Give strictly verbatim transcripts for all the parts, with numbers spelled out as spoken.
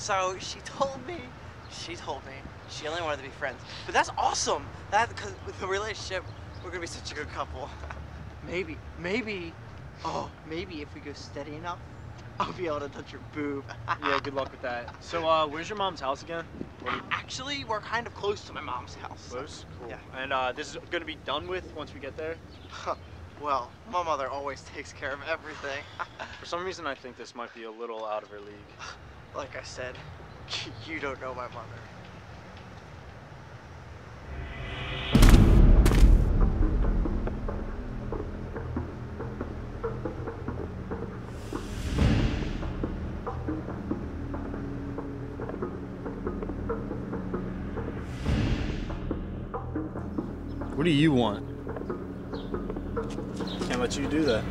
So she told me, she told me, she only wanted to be friends. But that's awesome. That, because with the relationship, we're gonna be such a good couple. Maybe, maybe, oh, maybe if we go steady enough, I'll be able to touch your boob. Yeah, good luck with that. So, uh, where's your mom's house again? Actually, we're kind of close to my mom's house. Close? Cool. Yeah. And uh, this is gonna be done with once we get there? Well, my mother always takes care of everything. For some reason, I think this might be a little out of her league. Like I said, you don't know my mother. What do you want? Can't let you do that.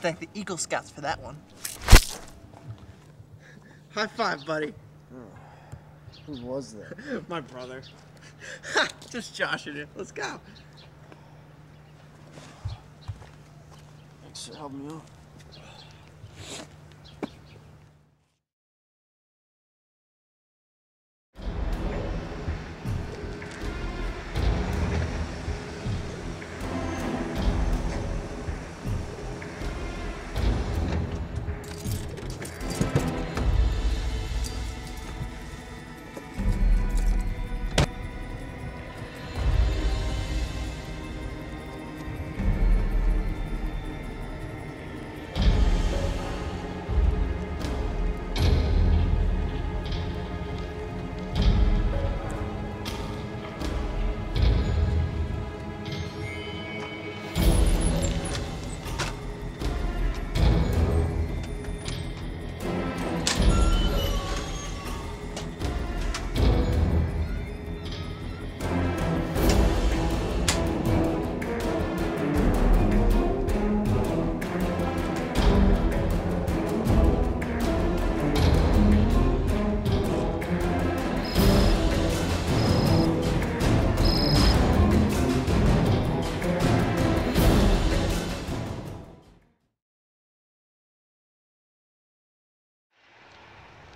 Thank the Eagle Scouts for that one. High five, buddy. Oh, who was that? My brother. Just joshing you. Let's go. Thanks for helping me out.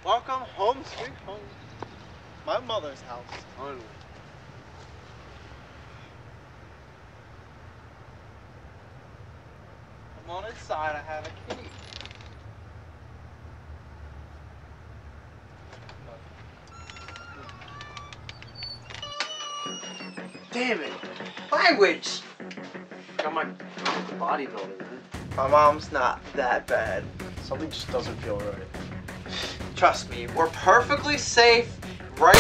Welcome home, sweet home. My mother's house. Finally. I'm on inside, I have a key. Damn it! Why witch? Got my bodybuilder, man. My mom's not that bad. Something just doesn't feel right. Trust me, we're perfectly safe, right?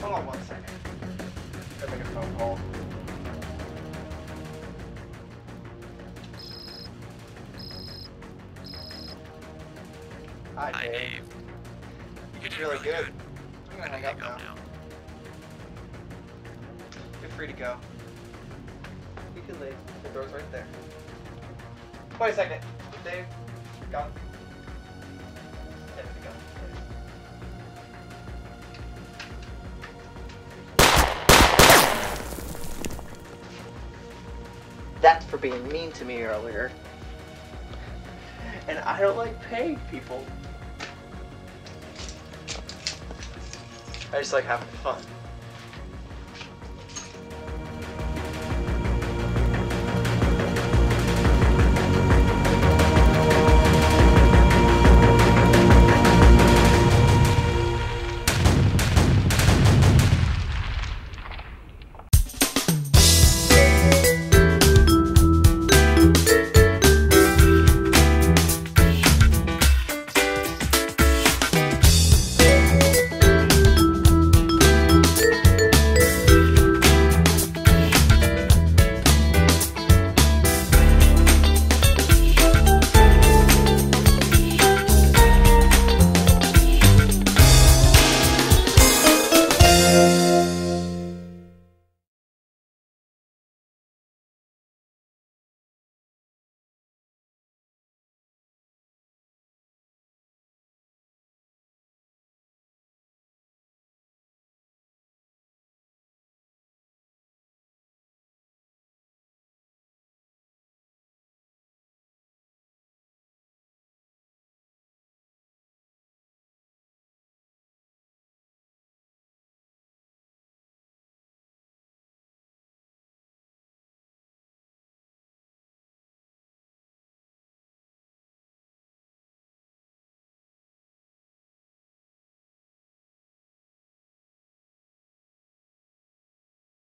Hold on one second. I'm making a phone call. Hi, Dave. Hi, Dave. You did really good. I'm gonna hang up now. You're free to go. You can leave. The door's right there. Wait a second. Dave, got it. There we go. That's for being mean to me earlier. And I don't like paying people. I just like having fun.